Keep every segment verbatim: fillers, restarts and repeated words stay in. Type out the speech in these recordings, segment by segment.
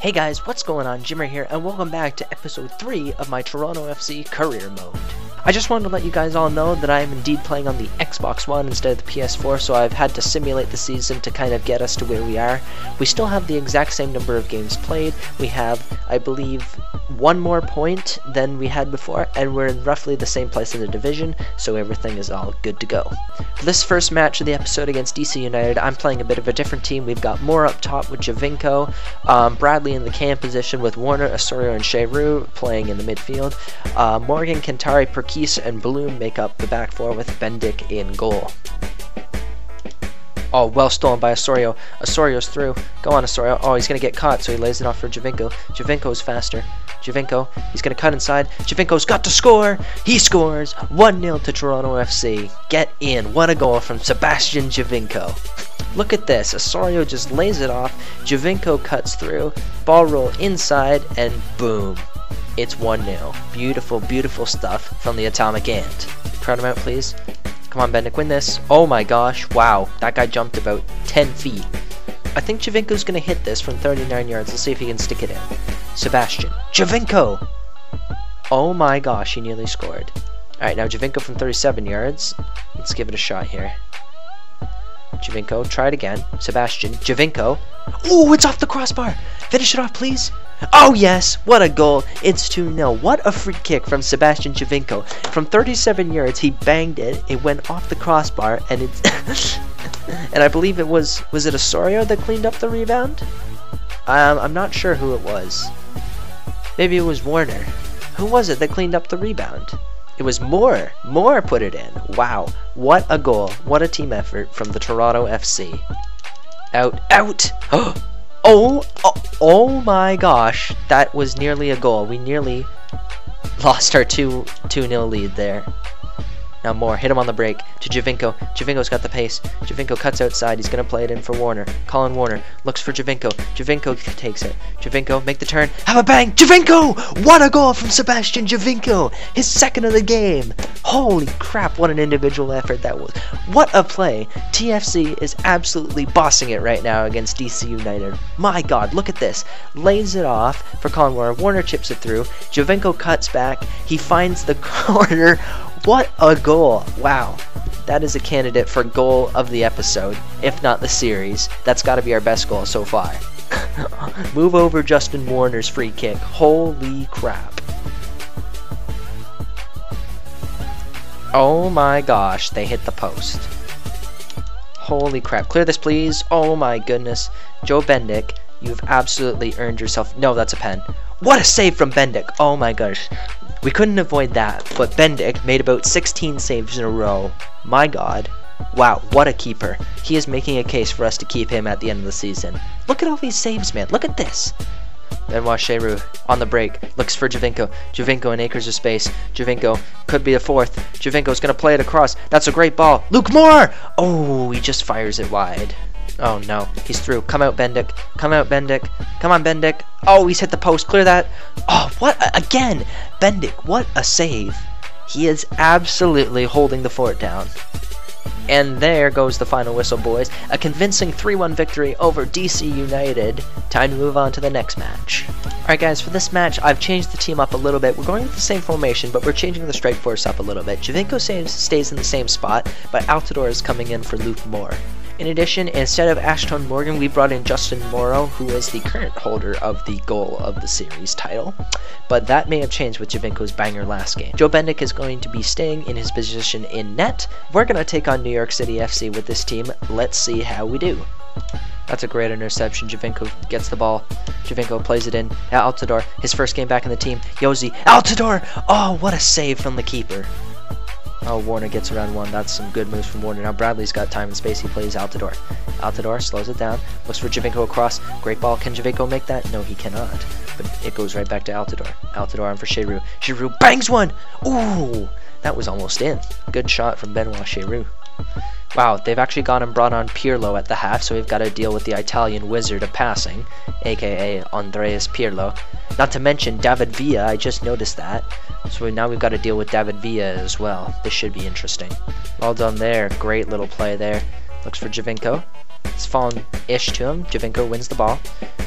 Hey guys, what's going on? Jimmer here, and welcome back to episode three of my Toronto F C career mode. I just wanted to let you guys all know that I am indeed playing on the Xbox One instead of the P S four, so I've had to simulate the season to kind of get us to where we are. We still have the exact same number of games played. We have, I believe, one more point than we had before, and we're in roughly the same place in the division, so everything is all good to go. For this first match of the episode against D C United, I'm playing a bit of a different team. We've got more up top with Giovinco, um, Bradley in the can position with Warner, Osorio, and Cheru playing in the midfield. Uh, Morgan, Kantari, Perkis, and Bloom make up the back four with Bendick in goal. Oh, well stolen by Osorio. Osorio's through. Go on, Osorio. Oh, he's going to get caught, so he lays it off for Giovinco. Giovinco's faster. Giovinco, he's going to cut inside. Giovinco's got to score! He scores! one nil to Toronto F C. Get in. What a goal from Sebastian Giovinco. Look at this. Osorio just lays it off. Giovinco cuts through. Ball roll inside, and boom. It's one nil. Beautiful, beautiful stuff from the Atomic Ant. Crowd him out, please. Come on, Bendick, win this. Oh my gosh, wow. That guy jumped about ten feet. I think Giovinco's going to hit this from thirty-nine yards. Let's see if he can stick it in. Sebastian. Giovinco! Oh my gosh, he nearly scored. Alright, now Giovinco from thirty-seven yards. Let's give it a shot here. Giovinco, try it again. Sebastian. Giovinco. Ooh, it's off the crossbar! Finish it off, please! Oh yes, what a goal, it's two nil, what a free kick from Sebastian Giovinco. From thirty-seven yards, he banged it, it went off the crossbar, and it's... and I believe it was, was it Osorio that cleaned up the rebound? Um, I'm not sure who it was. Maybe it was Warner. Who was it that cleaned up the rebound? It was Moore. Moore put it in. Wow, what a goal, what a team effort from the Toronto F C. Out, out! Oh! Oh, oh, oh my gosh, that was nearly a goal. We nearly lost our two nil lead there. Now Moore, hit him on the break to Giovinco. Giovinco's got the pace. Giovinco cuts outside. He's going to play it in for Warner. Colin Warner looks for Giovinco. Giovinco takes it. Giovinco, make the turn. Have a bang! Giovinco! What a goal from Sebastian Giovinco! His second of the game! Holy crap, what an individual effort that was. What a play. T F C is absolutely bossing it right now against D C United. My god, look at this. Lays it off for Colin Warner. Warner chips it through. Giovinco cuts back. He finds the corner. What a goal. Wow. That is a candidate for goal of the episode, if not the series. That's got to be our best goal so far. Move over Justin Warner's free kick. Holy crap. Oh my gosh, they hit the post. Holy crap. Clear this, please. Oh my goodness. Joe Bendick, you've absolutely earned yourself... No, that's a pen. What a save from Bendick. Oh my gosh. We couldn't avoid that, but Bendick made about sixteen saves in a row. My god. Wow, what a keeper. He is making a case for us to keep him at the end of the season. Look at all these saves, man. Look at this. Benoit Cheru on the break. Looks for Giovinco. Giovinco in acres of space. Giovinco could be the fourth. Giovinco's going to play it across. That's a great ball. Luke Moore! Oh, he just fires it wide. Oh no, he's through. Come out, Bendick. Come out, Bendick. Come on, Bendick. Oh, he's hit the post. Clear that. Oh, what? A Again, Bendick, what a save. He is absolutely holding the fort down. And there goes the final whistle, boys. A convincing three one victory over D C United. Time to move on to the next match. Alright guys, for this match, I've changed the team up a little bit. We're going with the same formation, but we're changing the strike force up a little bit. Giovinco stays in the same spot, but Altidore is coming in for Luke Moore. In addition, instead of Ashton Morgan, we brought in Justin Morrow, who is the current holder of the goal of the series title, but that may have changed with Giovinco's banger last game. Joe Bendick is going to be staying in his position in net. We're going to take on New York City F C with this team. Let's see how we do. That's a great interception. Giovinco gets the ball. Giovinco plays it in. Altidore, his first game back in the team. Yosi, Altidore! Oh, what a save from the keeper. Oh, Warner gets around one. That's some good moves from Warner. Now Bradley's got time and space. He plays Altidore. Altidore slows it down. Looks for Giovinco across. Great ball. Can Giovinco make that? No, he cannot. But it goes right back to Altidore. Altidore on for Cheru. Cheru bangs one! Ooh! That was almost in. Good shot from Benoit Cheru. Wow, they've actually gone and brought on Pirlo at the half, so we've got to deal with the Italian wizard of passing, aka Andreas Pirlo. Not to mention David Villa, I just noticed that. So now we've got to deal with David Villa as well. This should be interesting. Well done there, great little play there. Looks for Giovinco. It's fallen ish to him. Giovinco wins the ball.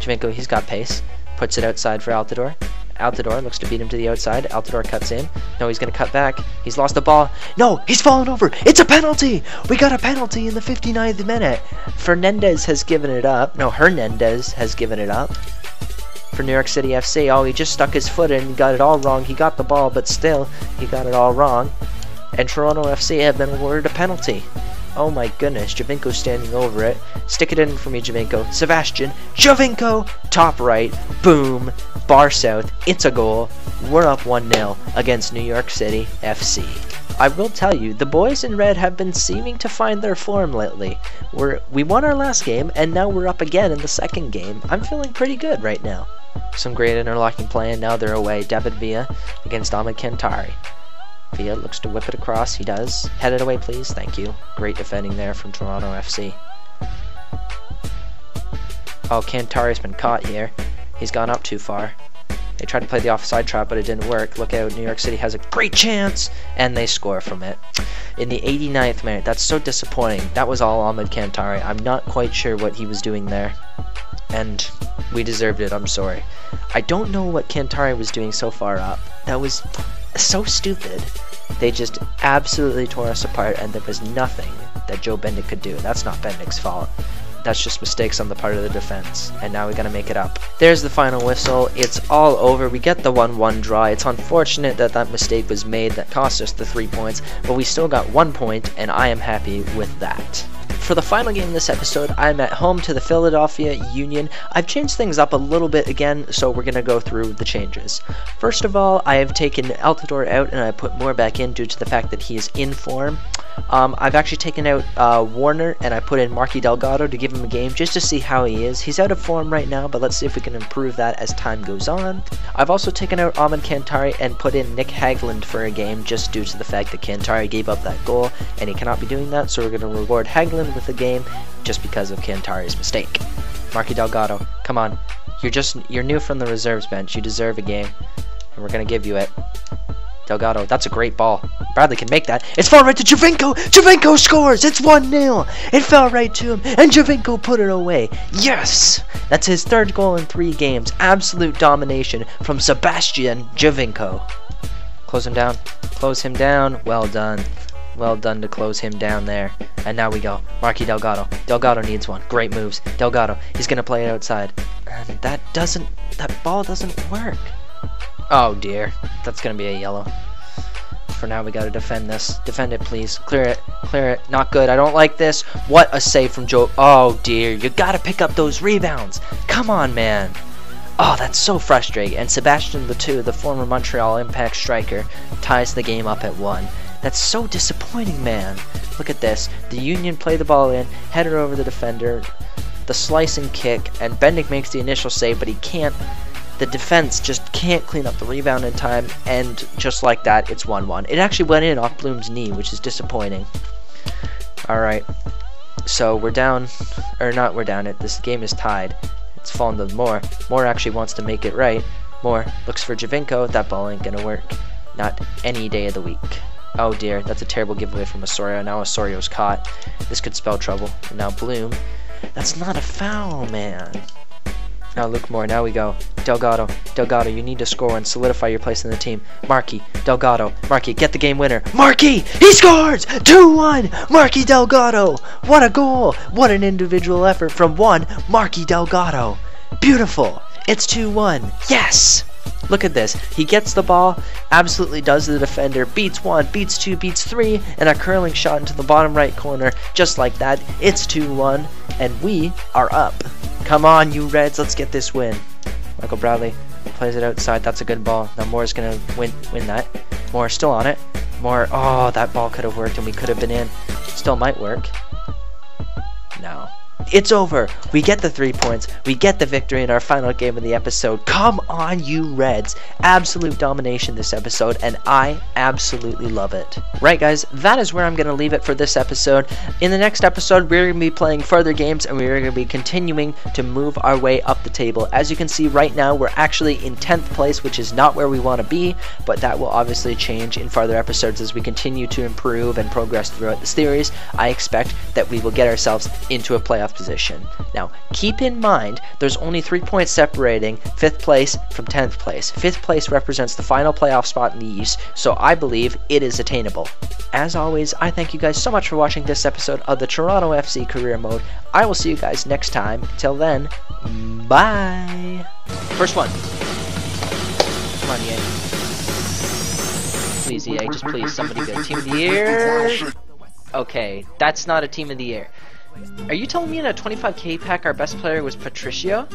Giovinco, he's got pace. puts it outside for Altidore. Altidore looks to beat him to the outside. Altidore cuts in. No, he's going to cut back. He's lost the ball. No, he's fallen over. It's a penalty. We got a penalty in the fifty-ninth minute. Fernandez has given it up. No, Hernandez has given it up. For New York City F C, oh, he just stuck his foot in and got it all wrong. He got the ball, but still, he got it all wrong. And Toronto F C have been awarded a penalty. Oh my goodness, Giovinco's standing over it. Stick it in for me, Giovinco. Sebastian Giovinco, top right, boom, bar south, it's a goal. We're up one nil against New York City F C. I will tell you, the boys in red have been seeming to find their form lately. We're, we won our last game, and now we're up again in the second game. I'm feeling pretty good right now. Some great interlocking play, and now they're away. David Villa against Ahmed Kantari. Villa looks to whip it across, he does. Head it away, please, thank you. Great defending there from Toronto F C. Oh, Kantari's been caught here. He's gone up too far. They tried to play the offside trap, but it didn't work. Look out, New York City has a great chance, and they score from it. In the eighty-ninth minute, that's so disappointing. That was all Ahmed Kantari. I'm not quite sure what he was doing there. And we deserved it, I'm sorry. I don't know what Kantari was doing so far up. That was so stupid. They just absolutely tore us apart, and there was nothing that Joe Bendick could do. That's not Bendick's fault. That's just mistakes on the part of the defense, and now we gotta make it up. There's the final whistle. It's all over. We get the one one draw. It's unfortunate that that mistake was made that cost us the three points, but we still got one point, and I am happy with that. For the final game in this episode, I'm at home to the Philadelphia Union. I've changed things up a little bit again, so we're going to go through the changes. First of all, I have taken Altidore out and I put Moore back in due to the fact that he is in form. Um, I've actually taken out uh, Warner and I put in Marky Delgado to give him a game just to see how he is. He's out of form right now, but let's see if we can improve that as time goes on. I've also taken out Ahmed Kantari and put in Nick Haglund for a game just due to the fact that Kantari gave up that goal and he cannot be doing that, so we're going to reward Haglund with the game just because of Kantari's mistake. Marky Delgado, come on. You're just you're new from the reserves bench. You deserve a game, and we're going to give you it. Delgado, that's a great ball. Bradley can make that. It's far right to Giovinco. Giovinco scores. It's one nil. It fell right to him, and Giovinco put it away. Yes! That's his third goal in three games. Absolute domination from Sebastian Giovinco. Close him down. Close him down. Well done. Well done to close him down there. And now we go. Marky Delgado. Delgado needs one. Great moves. Delgado. He's going to play it outside. And that doesn't... That ball doesn't work. Oh dear, that's gonna be a yellow. For now we gotta defend this. Defend it please, clear it, clear it, not good, I don't like this. What a save from Joe, oh dear, you gotta pick up those rebounds. Come on man. Oh, that's so frustrating, and Sebastian Latou, the former Montreal Impact striker, ties the game up at one. That's so disappointing man. Look at this, the Union play the ball in, header over the defender, the slicing kick, and Bendick makes the initial save, but he can't. The defense just can't clean up the rebound in time, and just like that, it's one one. It actually went in off Bloom's knee, which is disappointing. Alright, so we're down, or not we're down, it. This game is tied. It's fallen to Moore. Moore actually wants to make it right. Moore looks for Giovinco. That ball ain't gonna work. Not any day of the week. Oh dear, that's a terrible giveaway from Osorio. Now Osorio's caught. This could spell trouble. And now Bloom. That's not a foul, man. Now Luke Moore, now we go. Delgado, Delgado, you need to score and solidify your place in the team. Marky, Delgado, Marky, get the game winner. Marky, he scores! two one, Marky Delgado. What a goal, what an individual effort from one Marky Delgado. Beautiful, it's two one, yes! Look at this, he gets the ball, absolutely does the defender, beats one, beats two, beats three, and a curling shot into the bottom right corner, just like that. It's two one, and we are up. Come on, you Reds, let's get this win. Michael Bradley plays it outside. That's a good ball. Now Moore's going to win win that. Moore still on it. Moore, oh, that ball could have worked and we could have been in. Still might work. No. It's over. We get the three points. We get the victory in our final game of the episode. Come on, you Reds. Absolute domination this episode, and I absolutely love it. Right, guys, that is where I'm going to leave it for this episode. In the next episode, we're going to be playing further games, and we're going to be continuing to move our way up the table. As you can see right now, we're actually in tenth place, which is not where we want to be, but that will obviously change in further episodes as we continue to improve and progress throughout the series. I expect that we will get ourselves into a playoff position. Now, keep in mind, there's only three points separating fifth place from tenth place. fifth place represents the final playoff spot in the East, so I believe it is attainable. As always, I thank you guys so much for watching this episode of the Toronto F C Career Mode. I will see you guys next time. Till then, bye! First one. Come on, E A. Please, E A, just please, somebody good. Team of the year? Okay, that's not a team of the year. Are you telling me in a twenty-five K pack our best player was Patricio?